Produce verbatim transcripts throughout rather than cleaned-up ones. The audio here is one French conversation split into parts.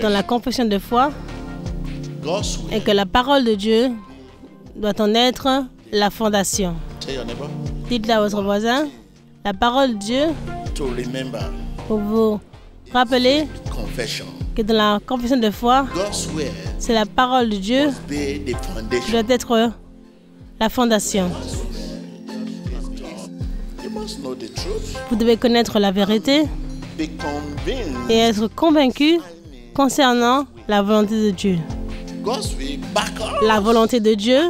dans la confession de foi et que la parole de Dieu doit en être la fondation. Dites-le à votre voisin, la parole de Dieu, pour vous rappeler que dans la confession de foi, c'est la parole de Dieu qui doit être la fondation. Vous devez connaître la vérité et être convaincu concernant la volonté de Dieu. La volonté de Dieu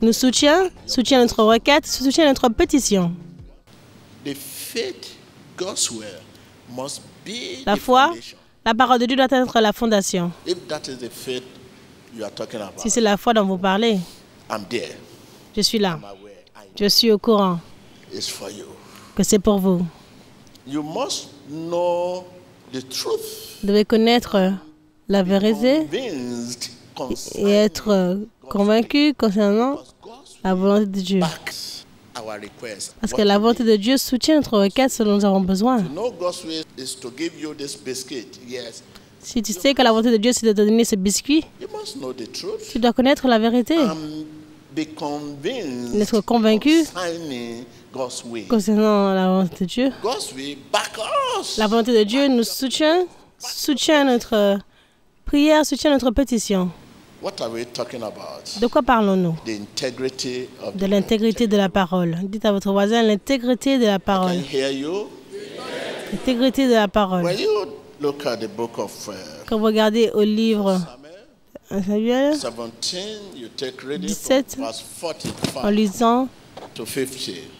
nous soutient, soutient notre requête, soutient notre pétition. La foi, la parole de Dieu doit être la fondation. Si c'est la foi dont vous parlez, je suis là, je suis au courant que c'est pour vous. Vous devez connaître la vérité et être convaincu concernant la volonté de Dieu. Parce que la volonté de Dieu soutient notre requête ce dont nous avons besoin. Si tu sais que la volonté de Dieu c'est de te donner ce biscuit, tu dois connaître la vérité. D'être convaincu concernant la volonté de Dieu. La volonté de Dieu nous soutient, soutient notre prière, soutient notre pétition. De quoi parlons-nous? De l'intégrité de la parole. Dites à votre voisin l'intégrité de la parole. L'intégrité de la parole. Quand vous regardez au livre dix-sept, en lisant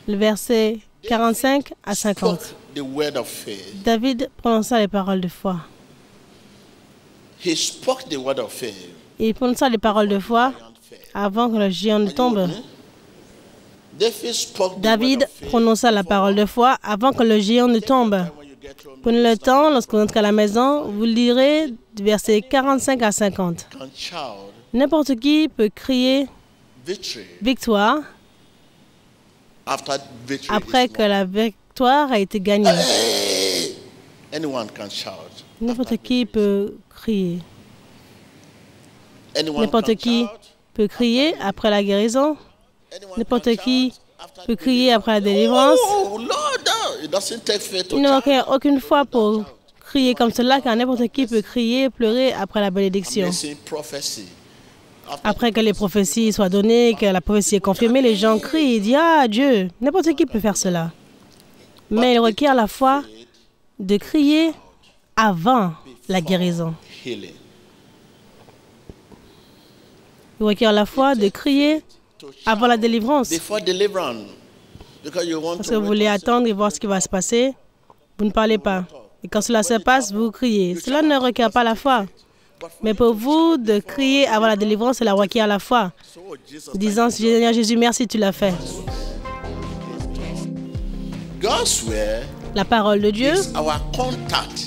le verset quarante-cinq à cinquante, David prononça les paroles de foi. Il prononça les paroles de foi avant que le géant ne tombe. David prononça la parole de foi avant que le géant ne tombe. Prenez le temps, lorsque vous entrez à la maison, vous lirez du verset quarante-cinq à cinquante. N'importe qui peut crier victoire après que la victoire a été gagnée. N'importe qui peut crier. N'importe qui peut crier après la guérison. N'importe qui peut crier après la délivrance. Il ne manque aucune foi pour crier comme cela, car n'importe qui peut crier, pleurer après la bénédiction. Après que les prophéties soient données, que la prophétie est confirmée, les gens crient et disent « Ah, Dieu !» N'importe qui peut faire cela. Mais il requiert la foi de crier avant la guérison. Il requiert la foi de crier avant la délivrance. Parce que vous voulez attendre et voir ce qui va se passer, vous ne parlez pas. Et quand cela se passe, vous criez. Cela ne requiert pas la foi. Mais pour vous, de crier avant la délivrance, cela requiert la foi. Disant, Seigneur Jésus, merci, tu l'as fait. La parole de Dieu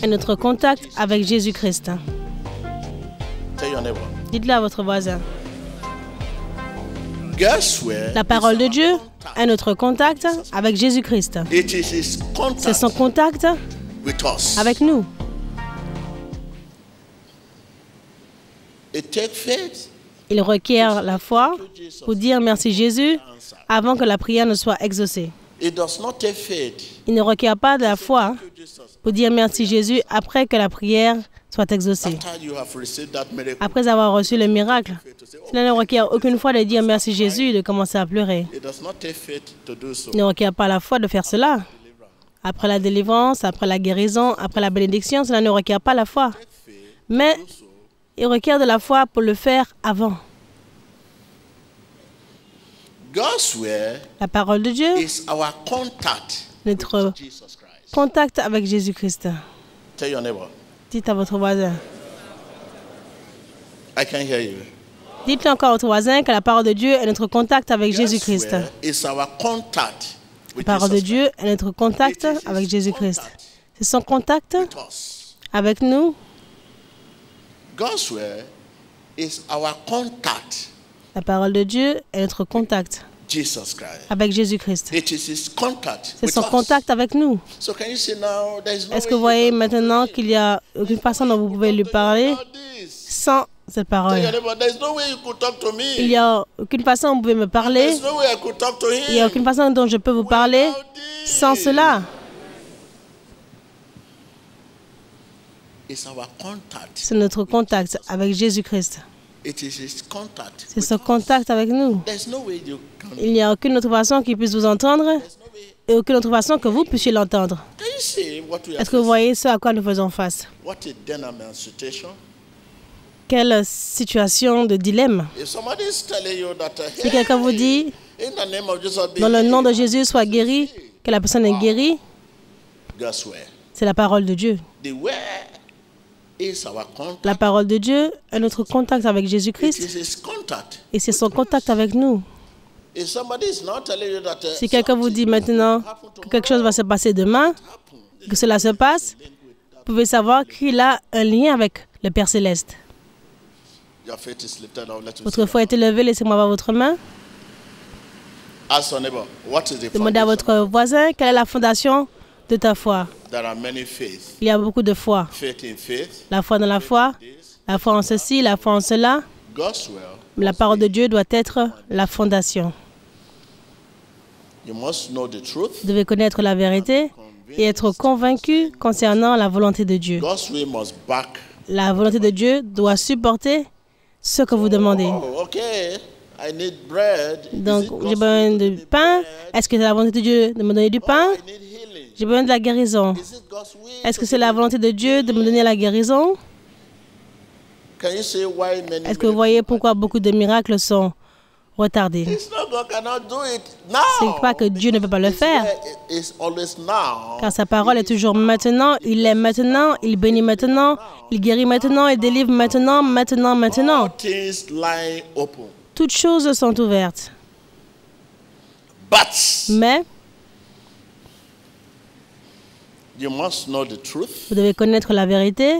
est notre contact avec Jésus-Christ. Dites-le à votre voisin. La parole de Dieu est notre contact avec Jésus-Christ. C'est son contact avec nous. Il requiert la foi pour dire merci Jésus avant que la prière ne soit exaucée. Il ne requiert pas de la foi pour dire merci Jésus après que la prière soit exaucée. Après avoir reçu le miracle, cela ne requiert aucune foi de dire merci Jésus et de commencer à pleurer. Il ne requiert pas la foi de faire cela. Après la délivrance, après la guérison, après la bénédiction, cela ne requiert pas la foi. Mais il requiert de la foi pour le faire avant. La parole de Dieu est notre contact avec Jésus-Christ. Dites à votre voisin. Dites-le encore à votre voisin que la parole de Dieu est notre contact avec Jésus-Christ. La parole de Dieu est notre contact avec Jésus-Christ. C'est son contact avec nous. La parole de Dieu est notre contact avec Jésus-Christ. C'est son contact avec nous. Est-ce que vous voyez maintenant qu'il y a aucune personne dont vous pouvez lui parler sans cette parole. Il n'y a aucune façon dont vous pouvez me parler. Il n'y a aucune façon dont je peux vous parler sans cela. C'est notre contact avec Jésus-Christ. C'est ce contact avec nous. Il n'y a aucune autre façon qui puisse vous entendre et aucune autre façon que vous puissiez l'entendre. Est-ce que vous voyez ce à quoi nous faisons face? Quelle situation de dilemme! Si quelqu'un vous dit, dans le nom de Jésus, sois guéri, que la personne est guérie, c'est la parole de Dieu. La parole de Dieu est notre contact avec Jésus-Christ et c'est son contact avec nous. Si quelqu'un vous dit maintenant que quelque chose va se passer demain, que cela se passe, vous pouvez savoir qu'il a un lien avec le Père Céleste. Votre foi est élevée, laissez-moi voir votre main. Demandez à votre voisin quelle est la fondation de ta foi. Il y a beaucoup de foi. La foi dans la foi, la foi en ceci, la foi en cela. La parole de Dieu doit être la fondation. Vous devez connaître la vérité et être convaincu concernant la volonté de Dieu. La volonté de Dieu doit supporter ce que vous demandez. Donc, j'ai besoin de pain. Est-ce que c'est la volonté de Dieu de me donner du pain? J'ai besoin de la guérison. Est-ce que c'est la volonté de Dieu de me donner la guérison? Est-ce que vous voyez pourquoi beaucoup de miracles sont retardés? Ce n'est pas que Dieu ne peut pas le faire. Car sa parole est toujours maintenant, il est maintenant, il bénit maintenant, il guérit maintenant, il délivre maintenant, maintenant, maintenant. Toutes choses sont ouvertes. Mais vous devez connaître la vérité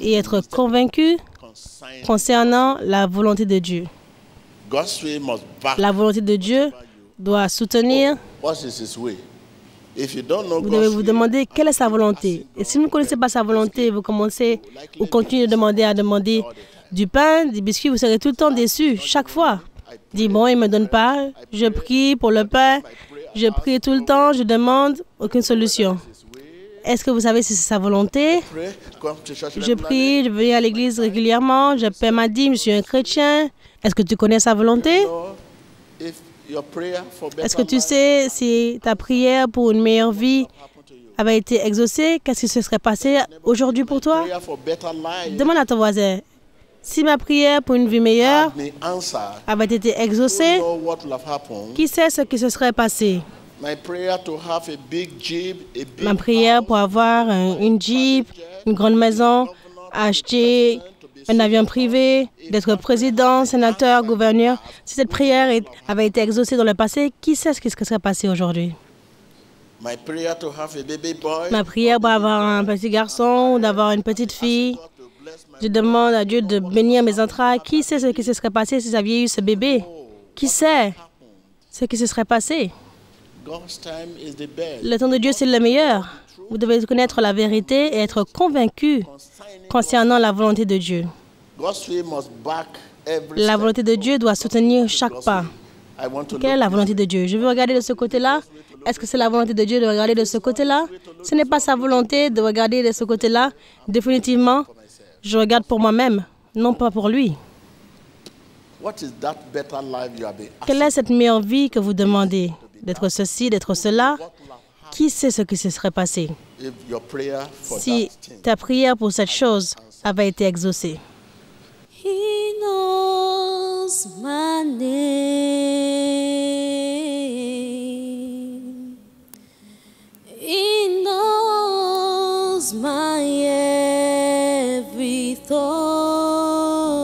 et être convaincu concernant la volonté de Dieu. La volonté de Dieu doit soutenir. Vous devez vous demander quelle est sa volonté. Et si vous ne connaissez pas sa volonté, vous commencez ou continuez de demander à demander du pain, des biscuits, vous serez tout le temps déçus, chaque fois. Dis bon, il ne me donne pas, je prie pour le pain, je prie tout le temps, je demande, aucune solution. Est-ce que vous savez si c'est sa volonté? Je prie, je viens à l'église régulièrement, je paie ma dîme, je suis un chrétien. Est-ce que tu connais sa volonté? Est-ce que tu sais si ta prière pour une meilleure vie avait été exaucée? Qu'est-ce qui se serait passé aujourd'hui pour toi? Demande à ton voisin. Si ma prière pour une vie meilleure avait été exaucée, qui sait ce qui se serait passé? Ma prière pour avoir un, une Jeep, une grande maison, acheter un avion privé, d'être président, sénateur, gouverneur, si cette prière avait été exaucée dans le passé, qui sait ce qui se serait passé aujourd'hui? Ma prière pour avoir un petit garçon ou d'avoir une petite fille, je demande à Dieu de bénir mes entrailles. Qui sait ce qui se serait passé si j'avais eu ce bébé? Qui sait ce qui se serait passé? Le temps de Dieu, c'est le meilleur. Vous devez connaître la vérité et être convaincu concernant la volonté de Dieu. La volonté de Dieu doit soutenir chaque pas. Quelle est la volonté de Dieu? Je veux regarder de ce côté-là. Est-ce que c'est la volonté de Dieu de regarder de ce côté-là? Ce n'est pas sa volonté de regarder de ce côté-là. Définitivement, je regarde pour moi-même, non pas pour lui. Quelle est cette meilleure vie que vous demandez? D'être ceci, d'être cela? Qui sait ce qui se serait passé si ta prière pour cette chose avait été exaucée? He knows my name. He knows my every thought.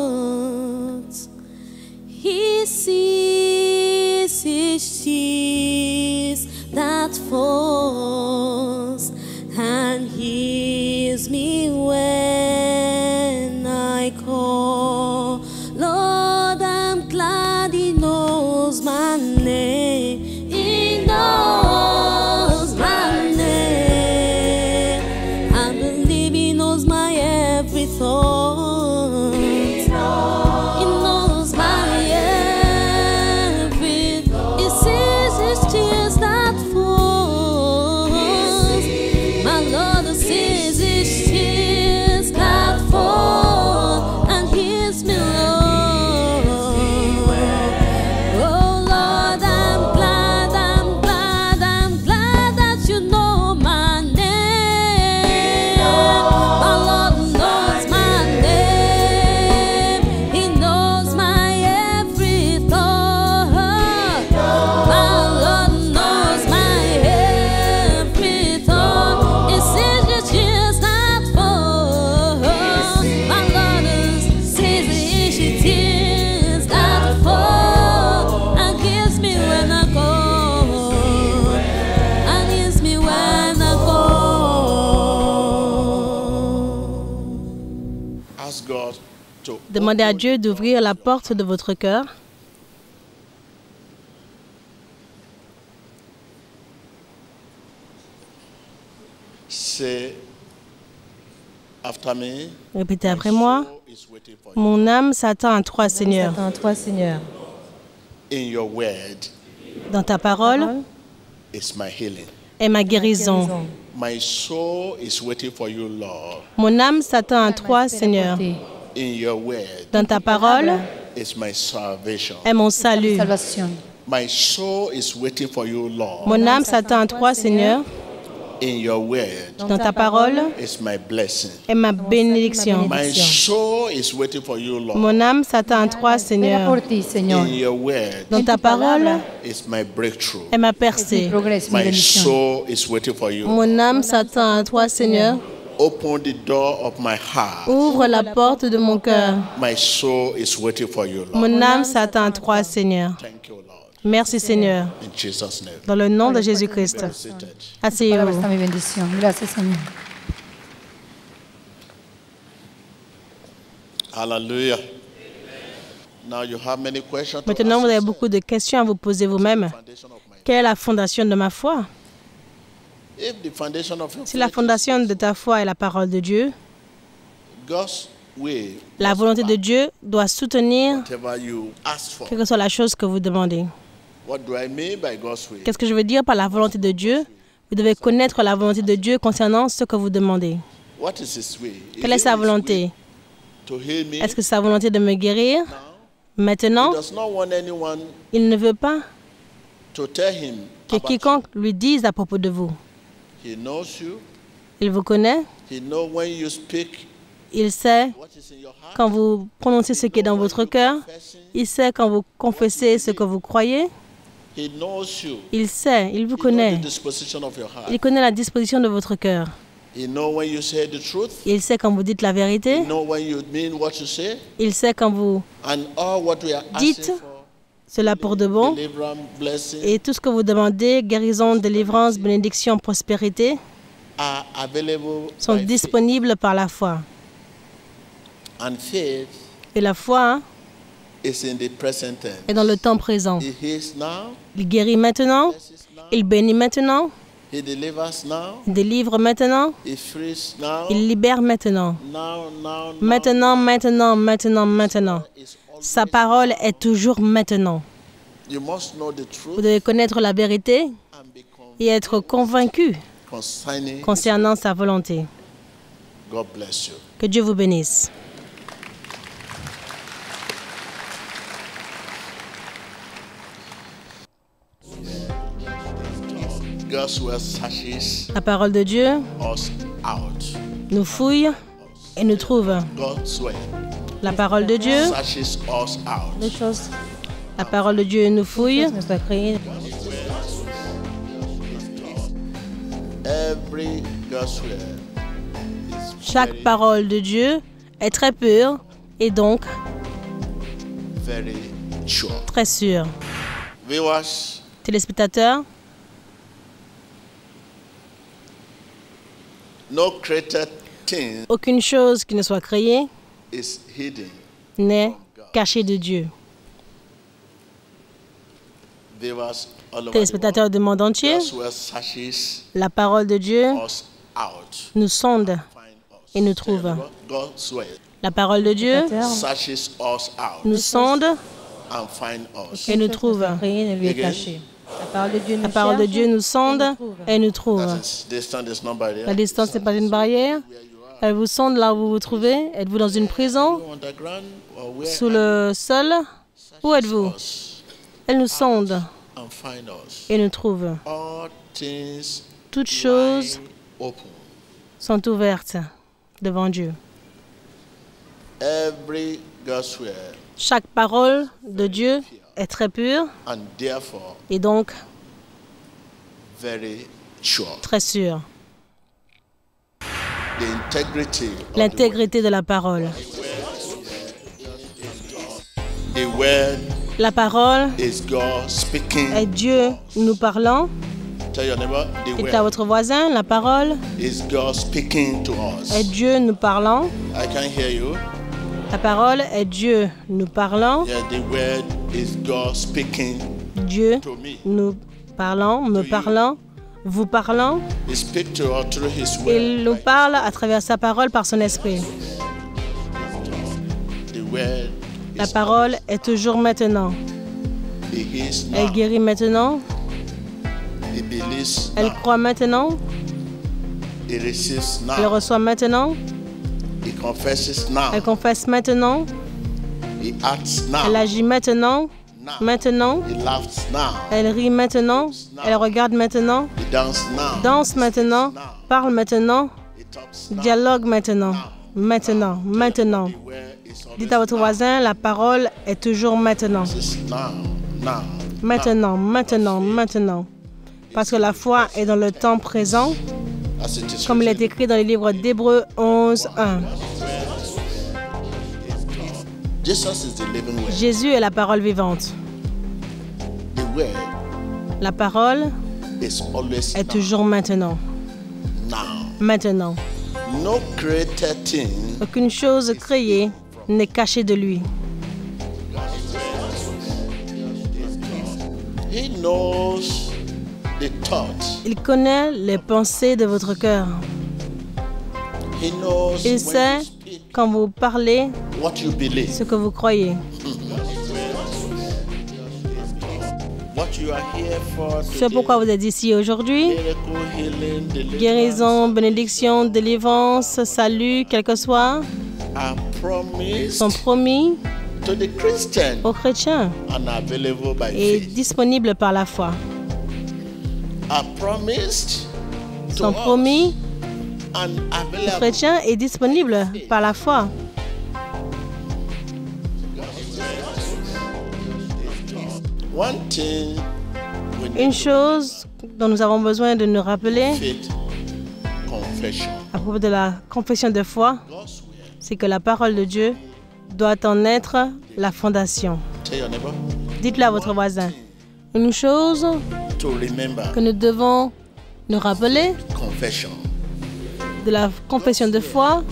He sees his tears that falls and hears me when I call. Lord, I'm glad he knows my name. He knows my name. I believe he knows Demandez à Dieu d'ouvrir la porte de votre cœur. Répétez après moi. Mon âme s'attend à toi, Seigneur. Dans ta parole est ma guérison. Mon âme s'attend à toi, Seigneur. Dans ta parole est mon salut. Mon âme s'attend à toi, Seigneur. In your word, dans ta parole is my blessing. Est ma bénédiction. My soul is waiting for you, Lord. Mon âme s'attend à toi, Seigneur. In your word, dans ta parole is my breakthrough. Est ma percée. My soul is waiting for you, Lord. Mon âme s'attend à toi, Seigneur. Open the door of my heart. Ouvre la porte de mon cœur. My soul is waiting for you, Lord. Mon âme s'attend à toi, Seigneur. Thank you, Lord. Merci Seigneur, dans le nom de Jésus-Christ. Asseyez-vous. Alléluia. Maintenant, vous avez beaucoup de questions à vous poser vous-même. Quelle est la fondation de ma foi? Si la fondation de ta foi est la parole de Dieu, la volonté de Dieu doit soutenir quelle que soit la chose que vous demandez. Qu'est-ce que je veux dire par la volonté de Dieu? Vous devez connaître la volonté de Dieu concernant ce que vous demandez. Quelle est sa volonté? Est-ce que c'est sa volonté de me guérir? Maintenant, il ne veut pas que quiconque lui dise à propos de vous. Il vous connaît. Il sait quand vous prononcez ce qui est dans votre cœur. Il sait quand vous confessez ce que vous croyez. Il sait, il vous connaît. Il connaît la disposition de votre cœur. Il sait quand vous dites la vérité. Il sait quand vous dites cela pour de bon. Et tout ce que vous demandez, guérison, délivrance, bénédiction, prospérité, sont disponibles par la foi. Et la foi est dans le temps présent. Il guérit maintenant, il bénit maintenant, il délivre maintenant, il libère maintenant. Maintenant, maintenant, maintenant, maintenant. Sa parole est toujours maintenant. Vous devez connaître la vérité et être convaincu concernant sa volonté. Que Dieu vous bénisse. La parole de Dieu nous fouille et nous trouve. La parole de Dieu, la parole de Dieu nous fouille. Chaque parole de Dieu est très pure et donc très sûre. Téléspectateurs, aucune chose qui ne soit créée n'est cachée de Dieu. Téléspectateurs du monde entier, la parole de Dieu nous sonde et nous trouve. La parole de Dieu nous sonde et nous trouve. La parole de Dieu nous, parole de Dieu nous sonde et nous trouve. La distance n'est pas une barrière. Elle vous sonde là où vous vous trouvez. Êtes-vous dans une prison? Sous le sol? Où êtes-vous? Elle nous sonde et nous trouve. Toutes choses sont ouvertes devant Dieu. Chaque parole de Dieu est très pure et donc très sûre. L'intégrité de la parole. La parole est Dieu nous parlant. Dites à votre voisin la parole. Est Dieu nous parlant. I can hear you. La parole est Dieu nous parlant. Yeah, the word is God speaking Dieu to me. Nous parlant, me parlant, vous parlant. He speaks to us through his word. Il nous parle à travers sa parole par son esprit. The word La parole est toujours maintenant. Elle guérit maintenant. Elle croit maintenant. Elle reçoit maintenant. Elle confesse maintenant. Elle agit maintenant. Maintenant. Elle rit maintenant. Elle regarde maintenant. Danse maintenant. Parle maintenant. Dialogue maintenant. Maintenant. Maintenant. Dites à votre voisin, la parole est toujours maintenant. Maintenant, maintenant, maintenant. Parce que la foi est dans le temps présent, comme il est écrit dans le livre d'Hébreux onze, un. Jésus est la parole vivante. La parole est toujours maintenant. Maintenant. Aucune chose créée n'est cachée de lui. Il connaît les pensées de votre cœur. Il sait quand vous parlez ce que vous croyez. C'est pourquoi vous êtes ici aujourd'hui. Guérison, bénédiction, délivrance, salut, quel que soit, sont promis aux chrétiens et disponibles par la foi. Sont promis aux chrétiens et disponibles par la foi. Une chose dont nous avons besoin de nous rappeler à propos de la confession de foi, c'est que la parole de Dieu doit en être la fondation. Dites-le à votre voisin. Une chose que nous devons nous rappeler de la confession de foi,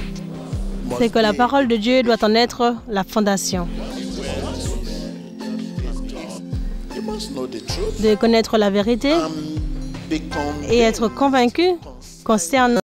c'est que la parole de Dieu doit en être la fondation. De connaître la vérité et être convaincu concernant